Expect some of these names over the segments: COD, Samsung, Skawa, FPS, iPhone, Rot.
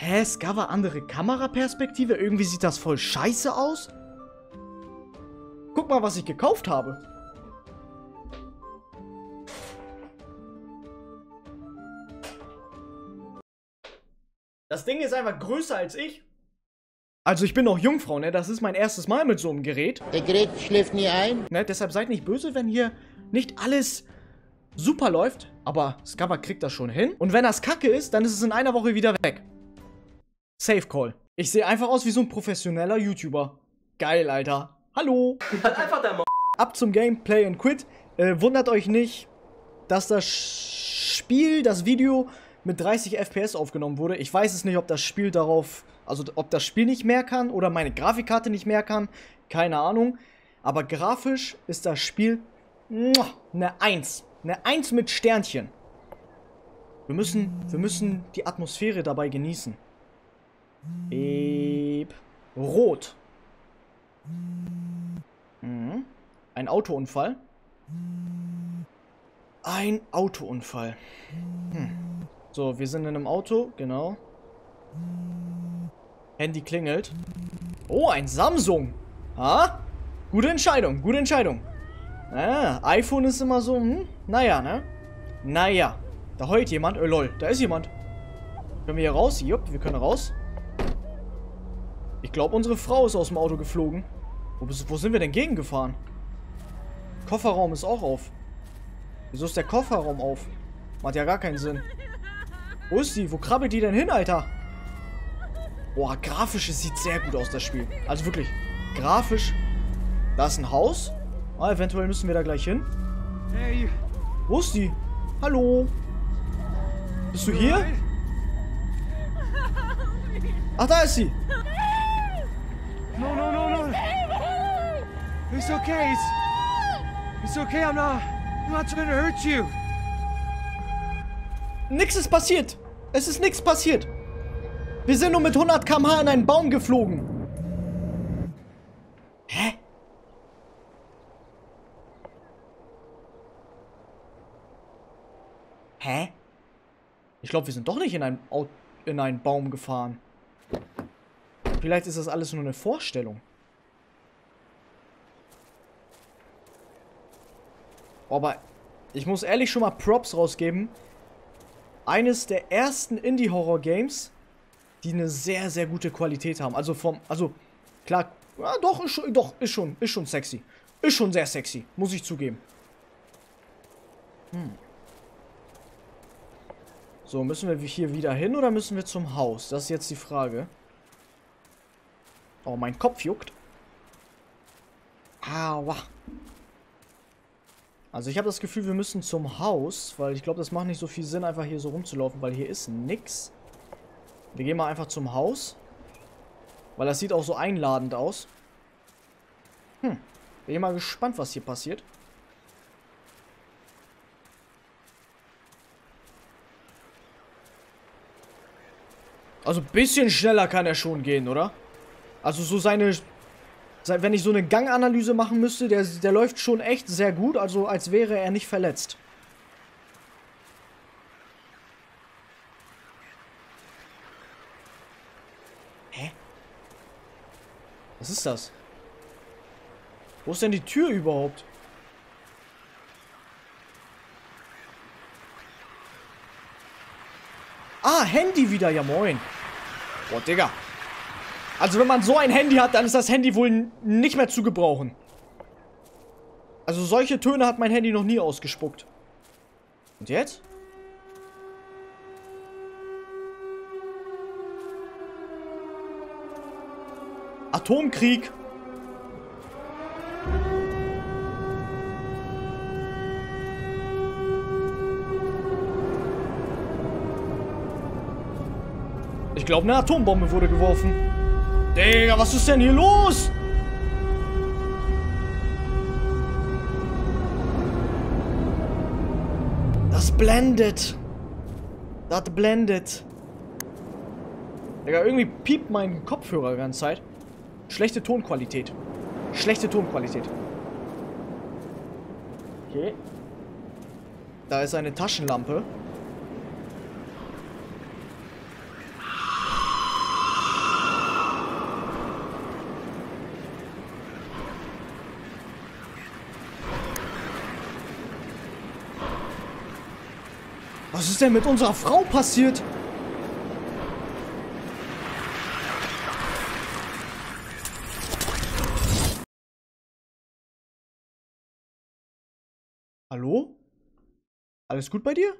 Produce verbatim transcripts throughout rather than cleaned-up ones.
Hä, Skawa, andere Kameraperspektive? Irgendwie sieht das voll scheiße aus. Guck mal, was ich gekauft habe. Das Ding ist einfach größer als ich. Also ich bin noch Jungfrau, ne? Das ist mein erstes Mal mit so einem Gerät. Der Gerät schläft nie ein. Ne? Deshalb seid nicht böse, wenn hier nicht alles super läuft. Aber Skawa kriegt das schon hin. Und wenn das kacke ist, dann ist es in einer Woche wieder weg. Safe Call. Ich sehe einfach aus wie so ein professioneller YouTuber. Geil, Alter. Hallo. Halt einfach dein Maul. Ab zum Gameplay and Quit. Äh, wundert euch nicht, dass das Spiel, das Video mit dreißig F P S aufgenommen wurde. Ich weiß es nicht, ob das Spiel darauf, also ob das Spiel nicht mehr kann oder meine Grafikkarte nicht mehr kann. Keine Ahnung. Aber grafisch ist das Spiel eine eins. Eine eins mit Sternchen. Wir müssen, wir müssen die Atmosphäre dabei genießen. Eep. Rot. Mhm. Ein Autounfall. Ein Autounfall. Hm. So, wir sind in einem Auto, genau. Handy klingelt. Oh, ein Samsung. Ha? Gute Entscheidung, gute Entscheidung. Ah, iPhone ist immer so, hm? Naja, ne? Naja. Da heult jemand. Oh, lol, da ist jemand. Können wir hier raus? Jupp, wir können raus. Ich glaube, unsere Frau ist aus dem Auto geflogen. Wo, bist, wo sind wir denn gegengefahren? Kofferraum ist auch auf. Wieso ist der Kofferraum auf? Macht ja gar keinen Sinn. Wo ist die? Wo krabbelt die denn hin, Alter? Boah, grafisch, es sieht sehr gut aus, das Spiel. Also wirklich, grafisch. Da ist ein Haus. Ah, eventuell müssen wir da gleich hin. Hey. Wo ist die? Hallo? Bist du hier? Ach, da ist sie. No, no, no, no. It's okay. It's, it's okay. I'm not, I'm not trying to hurt you. Nix ist passiert. Es ist nichts passiert. Wir sind nur mit hundert Kilometer pro Stunde in einen Baum geflogen. Hä? Hä? Ich glaube, wir sind doch nicht in einen, in einen Baum gefahren. Vielleicht ist das alles nur eine Vorstellung. Aber ich muss ehrlich schon mal Props rausgeben. Eines der ersten Indie-Horror-Games, die eine sehr, sehr gute Qualität haben. Also vom, also klar, ja, doch, ist schon, doch, ist schon, ist schon sexy. Ist schon sehr sexy, muss ich zugeben. Hm. So, müssen wir hier wieder hin oder müssen wir zum Haus? Das ist jetzt die Frage. Oh, mein Kopf juckt. Aua. Also ich habe das Gefühl, wir müssen zum Haus, weil ich glaube, das macht nicht so viel Sinn, einfach hier so rumzulaufen, weil hier ist nix. Wir gehen mal einfach zum Haus, weil das sieht auch so einladend aus. Hm, bin mal gespannt, was hier passiert. Also ein bisschen schneller kann er schon gehen, oder? Also so seine, wenn ich so eine Ganganalyse machen müsste, der, der läuft schon echt sehr gut, also als wäre er nicht verletzt. Hä? Was ist das? Wo ist denn die Tür überhaupt? Ah, Handy wieder, ja moin. Boah, Digga. Also wenn man so ein Handy hat, dann ist das Handy wohl nicht mehr zu gebrauchen. Also solche Töne hat mein Handy noch nie ausgespuckt. Und jetzt? Atomkrieg. Ich glaube, eine Atombombe wurde geworfen. Digga, was ist denn hier los? Das blendet. Das blendet. Digga, irgendwie piept mein Kopfhörer die ganze Zeit. Schlechte Tonqualität. Schlechte Tonqualität. Okay. Da ist eine Taschenlampe. Was ist denn mit unserer Frau passiert? Hallo? Alles gut bei dir?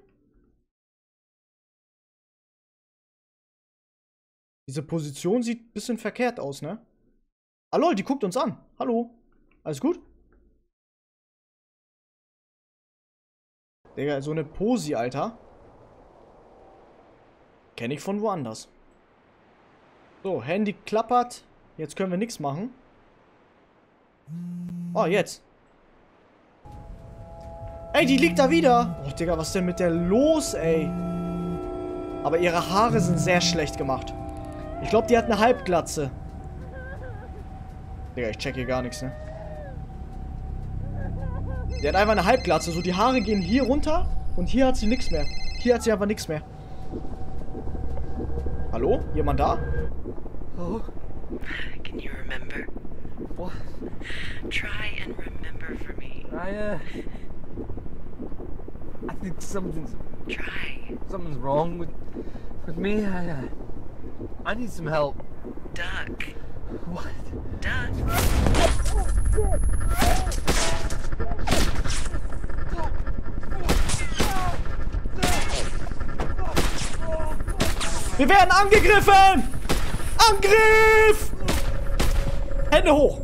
Diese Position sieht ein bisschen verkehrt aus, ne? Ah lol, die guckt uns an. Hallo. Alles gut? Digga, so eine Posi, Alter. Kenne ich von woanders. So, Handy klappert. Jetzt können wir nichts machen. Oh, jetzt. Ey, die liegt da wieder. Oh, Digga, was ist denn mit der los, ey? Aber ihre Haare sind sehr schlecht gemacht. Ich glaube, die hat eine Halbglatze. Digga, ich check hier gar nichts, ne? Die hat einfach eine Halbglatze. So, die Haare gehen hier runter und hier hat sie nichts mehr. Hier hat sie einfach nichts mehr. Hallo? Jemand da? Oh. Can you remember? What? Try and remember for me. I, uh... I think something's... Try. Something's wrong with, with me. I, uh... I need some help. Duck. What? Duck. Wir werden angegriffen! Angriff! Hände hoch!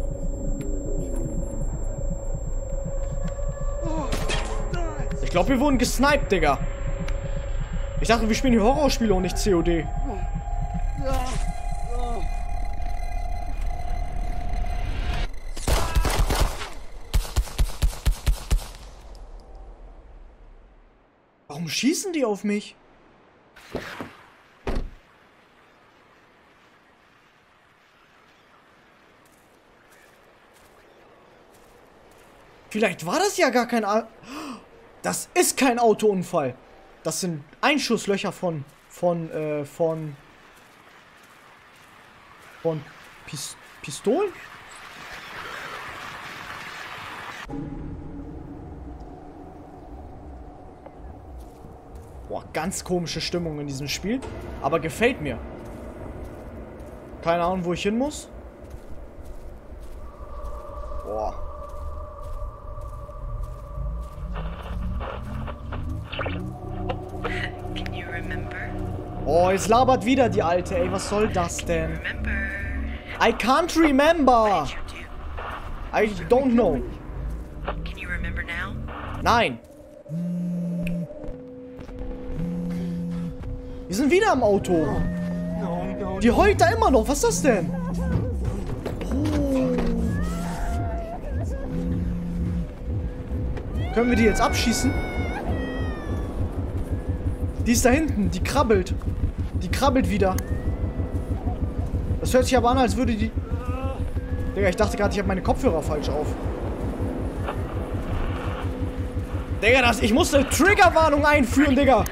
Ich glaube, wir wurden gesniped, Digga. Ich dachte, wir spielen hier Horrorspiele und nicht C O D. Warum schießen die auf mich? Vielleicht war das ja gar kein... A das ist kein Autounfall. Das sind Einschusslöcher von... Von... Äh, von... Von... Pis Pistolen? Boah, ganz komische Stimmung in diesem Spiel. Aber gefällt mir. Keine Ahnung, wo ich hin muss. Boah. Oh, jetzt labert wieder die Alte, ey. Was soll das denn? I can't remember. I don't know. Nein. Wir sind wieder im Auto. Die heult da immer noch. Was ist das denn? Oh. Können wir die jetzt abschießen? Die ist da hinten. Die krabbelt. Die krabbelt wieder. Das hört sich aber an, als würde die... Digga, ich dachte gerade, ich habe meine Kopfhörer falsch auf. Digga, das... ich muss eine Triggerwarnung einführen, Digga.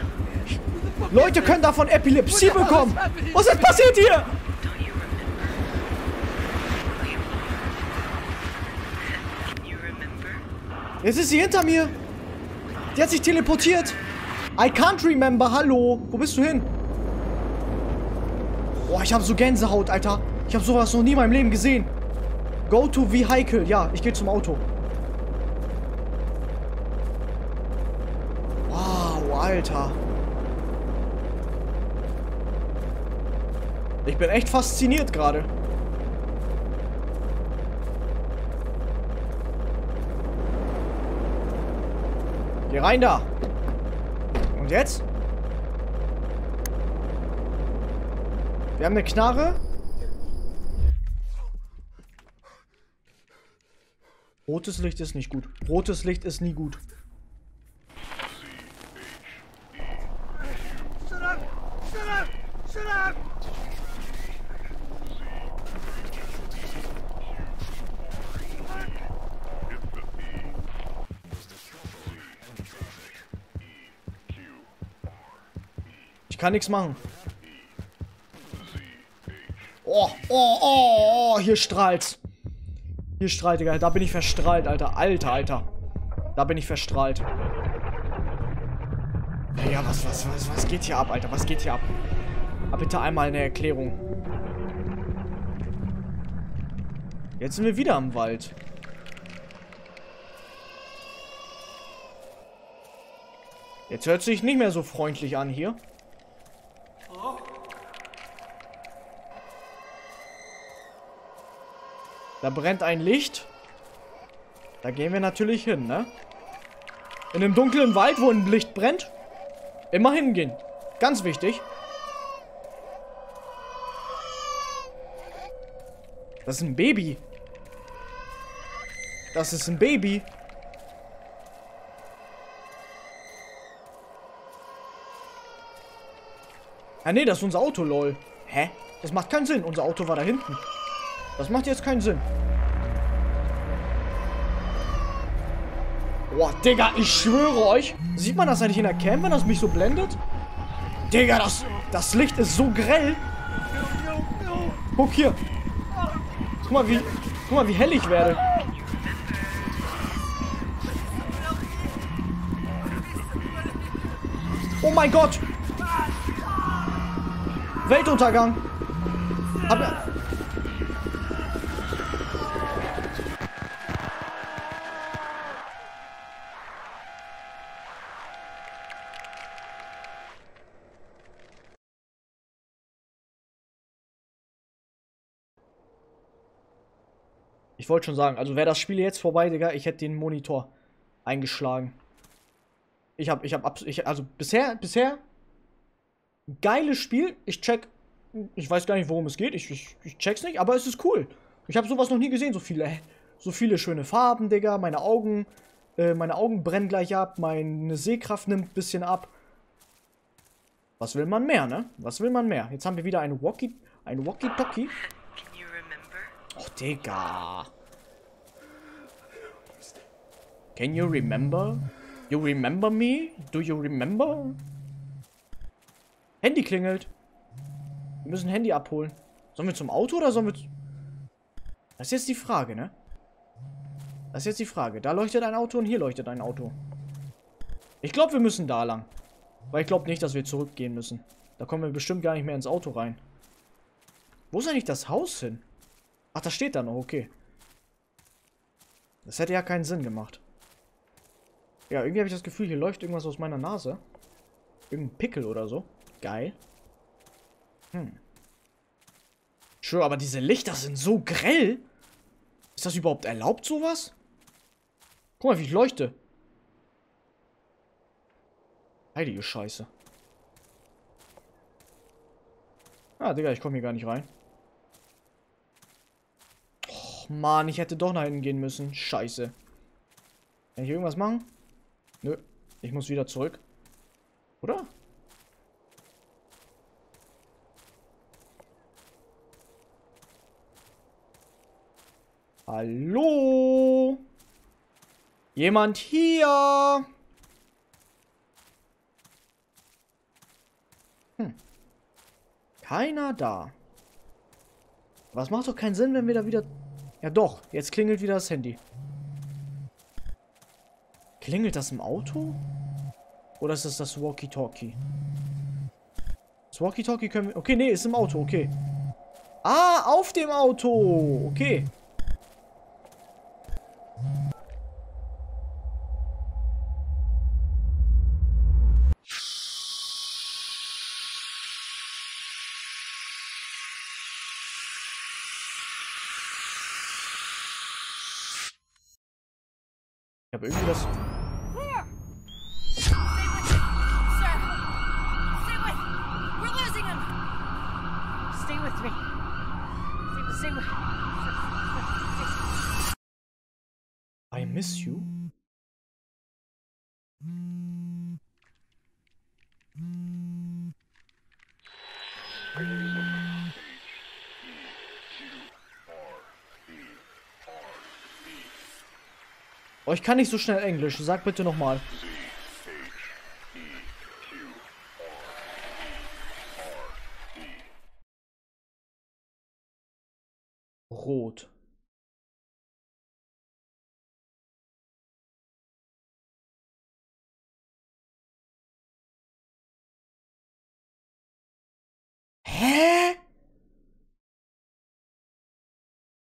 Leute können davon Epilepsie bekommen. Was ist passiert hier? Jetzt ist sie hinter mir. Die hat sich teleportiert. I can't remember. Hallo. Wo bist du hin? Boah, ich habe so Gänsehaut, Alter. Ich habe sowas noch nie in meinem Leben gesehen. Go to Vehicle. Ja, ich gehe zum Auto. Wow, Alter. Ich bin echt fasziniert gerade. Geh rein da. Und jetzt? Wir haben eine Knarre. Rotes Licht ist nicht gut. Rotes Licht ist nie gut. Shut up! Shut up! Shut up! Ich kann nichts machen. Oh, oh, oh, oh, hier strahlt's. Hier strahlt, Digga. Da bin ich verstrahlt, Alter. Alter, Alter. Da bin ich verstrahlt. Ja, Alter, was, was, was, was geht hier ab, Alter? Was geht hier ab? Aber bitte einmal eine Erklärung. Jetzt sind wir wieder im Wald. Jetzt hört sich nicht mehr so freundlich an hier. Da brennt ein Licht. Da gehen wir natürlich hin, ne? In einem dunklen Wald, wo ein Licht brennt, immer hingehen. Ganz wichtig. Das ist ein Baby. Das ist ein Baby. Ah ne, das ist unser Auto, lol. Hä? Das macht keinen Sinn. Unser Auto war da hinten. Das macht jetzt keinen Sinn. Boah, Digga, ich schwöre euch. Sieht man das eigentlich in der Cam, wenn das mich so blendet? Digga, das, das Licht ist so grell. Guck hier. Guck mal, wie, guck mal, wie hell ich werde. Oh mein Gott. Weltuntergang. Hab ja... Ich wollte schon sagen, also wäre das Spiel jetzt vorbei, Digga, ich hätte den Monitor eingeschlagen. Ich habe, ich habe absolut, also bisher, bisher, geiles Spiel. Ich check, ich weiß gar nicht, worum es geht. Ich, ich, ich check's nicht, aber es ist cool. Ich habe sowas noch nie gesehen, so viele, so viele schöne Farben, Digga. Meine Augen, äh, meine Augen brennen gleich ab, meine Sehkraft nimmt ein bisschen ab. Was will man mehr, ne? Was will man mehr? Jetzt haben wir wieder eine Walkie, ein Walkie-Talkie. Och, Digga. Can you remember? You remember me? Do you remember? Handy klingelt. Wir müssen Handy abholen. Sollen wir zum Auto oder sollen wir... Das ist jetzt die Frage, ne? Das ist jetzt die Frage. Da leuchtet ein Auto und hier leuchtet ein Auto. Ich glaube, wir müssen da lang. Weil ich glaube nicht, dass wir zurückgehen müssen. Da kommen wir bestimmt gar nicht mehr ins Auto rein. Wo ist eigentlich das Haus hin? Ach, das steht da noch, okay. Das hätte ja keinen Sinn gemacht. Ja, irgendwie habe ich das Gefühl, hier leuchtet irgendwas aus meiner Nase. Irgendein Pickel oder so. Geil. Hm. Schön, aber diese Lichter sind so grell. Ist das überhaupt erlaubt, sowas? Guck mal, wie ich leuchte. Heilige Scheiße. Ah, Digga, ich komme hier gar nicht rein. Mann, ich hätte doch nach hinten gehen müssen. Scheiße. Kann ich irgendwas machen? Nö. Ich muss wieder zurück. Oder? Hallo? Jemand hier? Hm. Keiner da. Aber es macht doch keinen Sinn, wenn wir da wieder... Ja doch, jetzt klingelt wieder das Handy. Klingelt das im Auto? Oder ist das das Walkie-Talkie? Das Walkie-Talkie können wir... Okay, nee, ist im Auto, okay. Ah, auf dem Auto! Okay. Ich habe irgendwie das... I miss you. Oh, ich kann nicht so schnell Englisch. Sag bitte nochmal. Rot.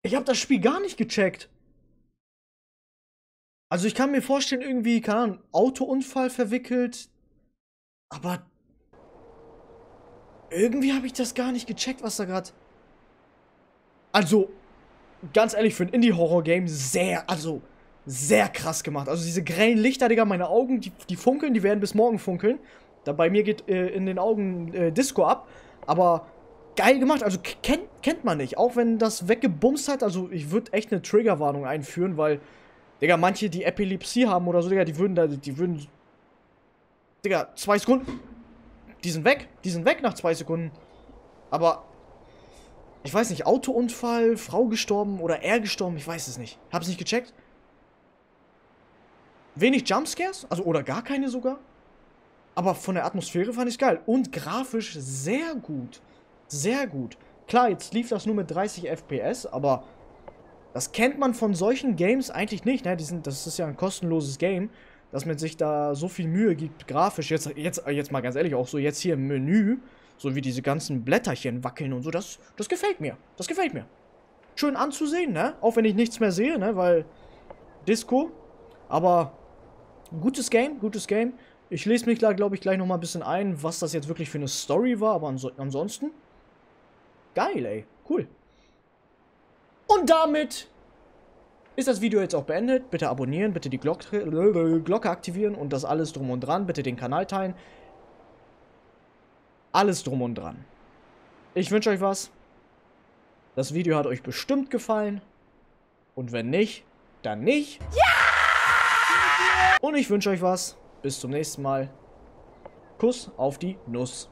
Ich habe das Spiel gar nicht gecheckt. Also ich kann mir vorstellen, irgendwie, keine Ahnung, Autounfall verwickelt. Aber irgendwie habe ich das gar nicht gecheckt, was da gerade... Also, ganz ehrlich, für ein Indie-Horror-Game sehr, also sehr krass gemacht. Also diese grellen Lichter, Digga, meine Augen, die, die funkeln, die werden bis morgen funkeln. Da bei mir geht äh, in den Augen äh, Disco ab. Aber geil gemacht, also kennt, kennt man nicht. Auch wenn das weggebumst hat, also ich würde echt eine Triggerwarnung einführen, weil... Digga, manche, die Epilepsie haben oder so, Digga, die würden da, die würden... Digga, zwei Sekunden... Die sind weg, die sind weg nach zwei Sekunden. Aber... Ich weiß nicht, Autounfall, Frau gestorben oder er gestorben, ich weiß es nicht. Hab's nicht gecheckt. Wenig Jumpscares, also oder gar keine sogar. Aber von der Atmosphäre fand ich's geil. Und grafisch sehr gut. Sehr gut. Klar, jetzt lief das nur mit dreißig F P S, aber... Das kennt man von solchen Games eigentlich nicht, ne? Die sind, das ist ja ein kostenloses Game, dass man sich da so viel Mühe gibt, grafisch. Jetzt, jetzt, jetzt mal ganz ehrlich, auch so jetzt hier im Menü, so wie diese ganzen Blätterchen wackeln und so, das, das gefällt mir. Das gefällt mir. Schön anzusehen, ne? Auch wenn ich nichts mehr sehe, ne? Weil Disco, aber gutes Game, gutes Game. Ich lese mich da, glaube ich, gleich nochmal ein bisschen ein, was das jetzt wirklich für eine Story war, aber ans- ansonsten, geil, ey. Cool. Und damit ist das Video jetzt auch beendet. Bitte abonnieren, bitte die Glocke, Glocke aktivieren und das alles drum und dran. Bitte den Kanal teilen. Alles drum und dran. Ich wünsche euch was. Das Video hat euch bestimmt gefallen. Und wenn nicht, dann nicht. Ja! Und ich wünsche euch was. Bis zum nächsten Mal. Kuss auf die Nuss.